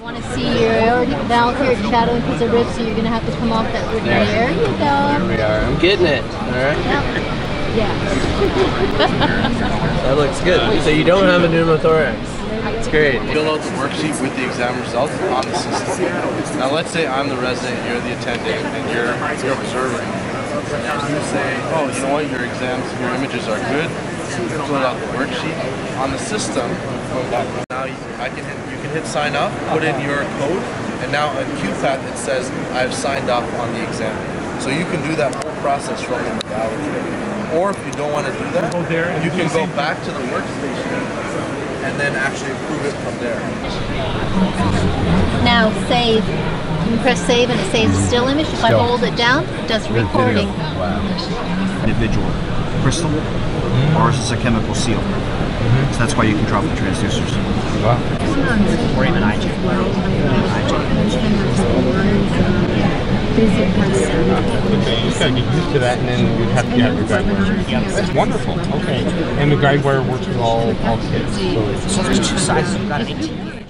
You want to see your aortic valve here shadowing because of ribs, so you're going to have to come off that rib. There you go. There we are. I'm getting it. All right. Yep. Yeah. That looks good. So you don't have a pneumothorax. It's great. Fill out the worksheet with the exam results on the system. Now let's say I'm the resident, you're the attending, and you're observing. Now you say, oh, you know what, your exams, your images are good. Fill out the worksheet on the system. Now you can hit sign up, put in your code, and now on QPAT it says I've signed up on the exam. So you can do that whole process from the hour. Or if you don't want to do that, you can go back to the workstation and then actually approve it from there. Now save. You press save and it saves a still image. If I hold it down, it does recording. Wow. Individual crystal, ours is a chemical seal. So that's why you can drop the transducers. Wow. Or even IJ. You gotta get used to that, and then you'd have to get your guide wire. Yeah, that's wonderful. Okay. And the guide wire works with all kids. So there's two sides, so you got an 18.